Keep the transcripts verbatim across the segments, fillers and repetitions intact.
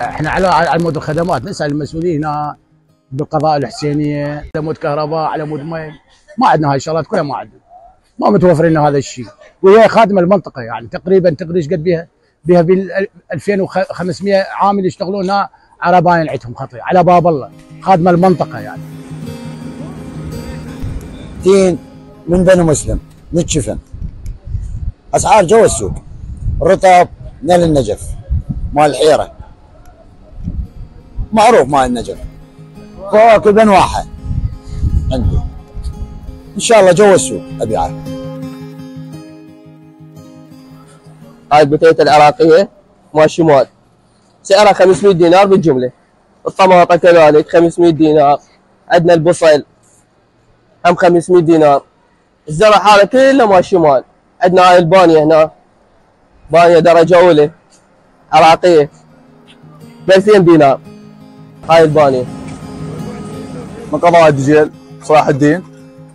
احنا على عمود الخدمات، نسال المسؤولين بالقضاء الحسينيه، على مود كهرباء، على مود مي، ما عندنا هاي الشغلات كلها، ما عندنا، ما متوفر لنا هذا الشيء، وهي خادمه المنطقه يعني تقريبا تقريبا قد بها؟ بها بال ألفين وخمسمئة عامل يشتغلون هنا، عرباين عندهم خطيئه على باب الله، خادمه المنطقه يعني. تين من بني مسلم متشفن، اسعار جوا السوق، رطب نال النجف، مال الحيره معروف، مال النجف فواكه بانواعها عندي، ان شاء الله جوا السوق ابيعها. هاي البتيتة العراقية مال شمال، سعرها خمسمئة دينار بالجملة، الطماطة كذلك خمسمئة دينار، عندنا البصل هم خمسمئة دينار، الزرع هذا كله مال شمال، عندنا هاي البانية هنا، بانية درجة أولى عراقية ثلاثين دينار، هاي البانية. من قضاء الدجيل صلاح الدين،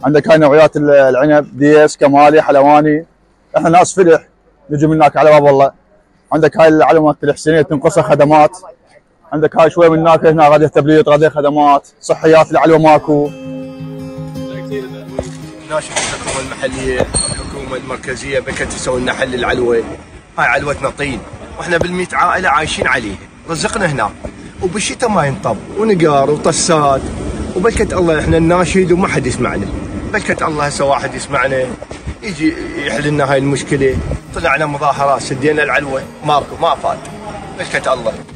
عندك هاي نوعيات العنب، ديس، كمالي، حلواني، احنا ناس فلح نجي من هناك على باب الله. عندك هاي العلوة الحسينية تنقصها خدمات، عندك هاي شوية من هناك هنا غادية تبليط، غادية خدمات، صحيات العلوة ماكو. ناشد الحكومة المحلية، الحكومة المركزية بكت تسوي لنا حل العلوة، هاي علوتنا طين، واحنا بالمئة عائلة عايشين عليه، رزقنا هنا، وبالشتاء ما ينطب، ونقار وطسات، وبلكت الله احنا نناشد وما حد يسمعنا، بلكت الله هسه واحد يسمعنا يجي يحل لنا هاي المشكله. طلعنا مظاهرات سدينا العلوه، ماكو ما فات، بلكت الله.